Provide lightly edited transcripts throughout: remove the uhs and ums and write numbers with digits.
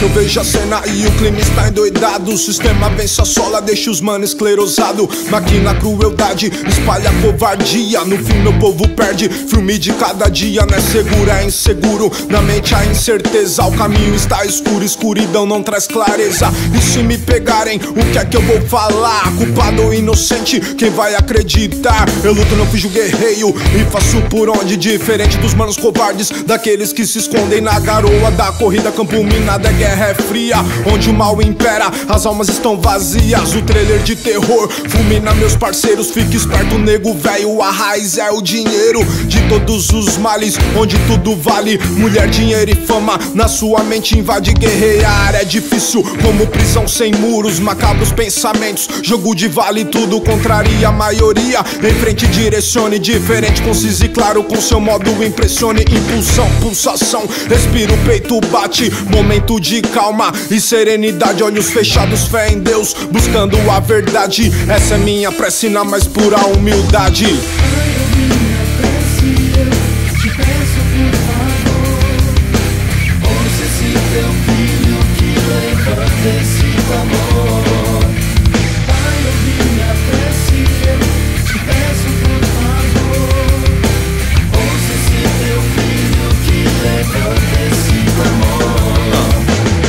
Eu vejo a cena e o clima está endoidado. O sistema vence a sola, deixa os manos esclerosado. Maquina a crueldade, espalha a covardia. No fim meu povo perde, filme de cada dia. Não é seguro, é inseguro, na mente a incerteza. O caminho está escuro, escuridão não traz clareza. E se me pegarem, o que é que eu vou falar? Culpado ou inocente, quem vai acreditar? Eu luto, não fijo guerreiro e faço por onde. Diferente dos manos covardes, daqueles que se escondem na garoa da corrida. Campo minado é guerra, é fria, onde o mal impera, as almas estão vazias. O trailer de terror fulmina meus parceiros. Fique esperto, nego velho, a raiz é o dinheiro de todos os males, onde tudo vale. Mulher, dinheiro e fama, na sua mente invade. Guerrear é difícil, como prisão sem muros. Macabros pensamentos, jogo de vale tudo. Contraria a maioria, em frente direcione. Diferente, conciso e claro, com seu modo impressione. Impulsão, pulsação, respira, o peito bate. Momento de calma e serenidade, olhos fechados, fé em Deus, buscando a verdade. Essa é minha prece na mais pura humildade.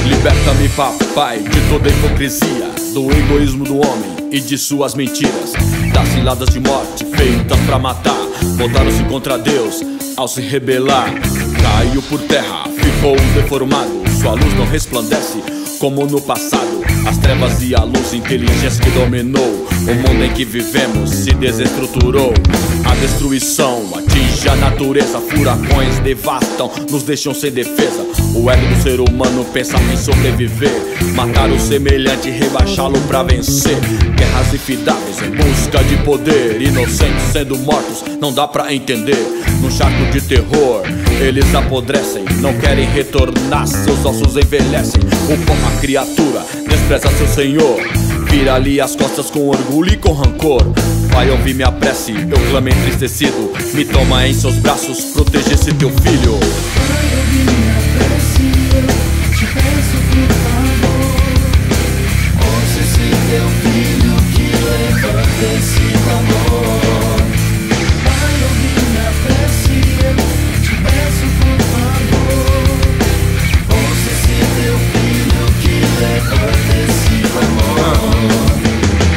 Liberta-me, papai, de toda a hipocrisia, do egoísmo do homem e de suas mentiras, das ciladas de morte feitas pra matar. Voltaram-se contra Deus ao se rebelar. Caiu por terra, ficou deformado. Sua luz não resplandece como no passado. As trevas e a luz, inteligência que dominou o mundo em que vivemos, se desestruturou. A destruição atinge a natureza, furacões devastam, nos deixam sem defesa. O ego do ser humano pensa em sobreviver, matar o semelhante e rebaixá-lo pra vencer. Guerras infidáveis em busca de poder, inocentes sendo mortos, não dá pra entender. Num charco de terror, eles apodrecem, não querem retornar, seus ossos envelhecem. O pão, a criatura, despreza seu senhor, vira ali as costas com orgulho e com rancor. Vai ouvir minha prece, eu clamo entristecido, me toma em seus braços, proteja esse teu filho.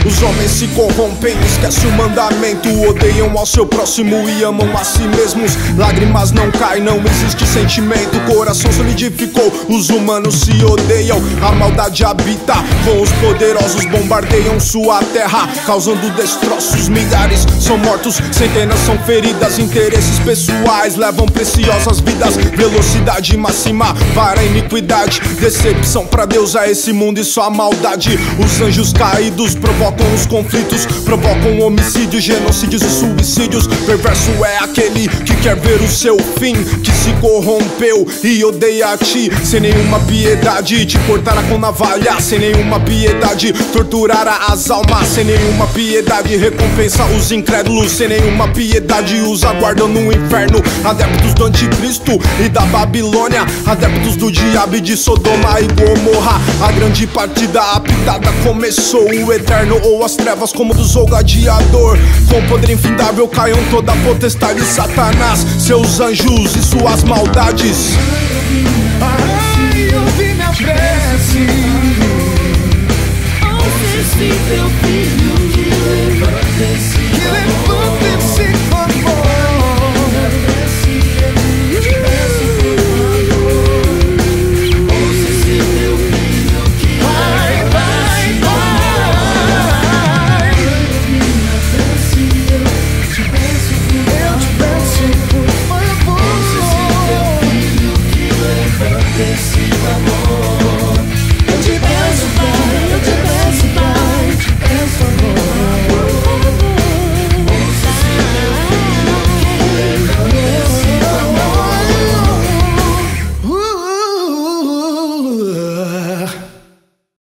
Os homens se corrompem, esquecem o mandamento, odeiam ao seu próximo e amam a si mesmos. Lágrimas não caem, não existe sentimento. Coração solidificou, os humanos se odeiam. A maldade habita, com os poderosos bombardeiam sua terra, causando destroços. Milhares são mortos, centenas são feridas. Interesses pessoais levam preciosas vidas. Velocidade máxima para a iniquidade, decepção pra Deus é esse mundo e sua maldade. Os anjos caídos provocam os conflitos, provocam homicídios, genocídios e suicídios. Perverso é aquele que quer ver o seu fim, que se corrompeu e odeia a ti, sem nenhuma piedade. Te cortará com navalha, sem nenhuma piedade. Torturará as almas, sem nenhuma piedade. Recompensa os incrédulos, sem nenhuma piedade. Os aguardam no inferno, adeptos do anticristo e da Babilônia, adeptos do diabo e de Sodoma e Gomorra. A grande partida, a pitada começou. O eterno ou as trevas como do zolgadeador, com poder infindável caiam toda a potestade de Satanás, seus anjos e suas maldades. Ai, eu vi minha prece, ouve-se teu filho que levanta-se.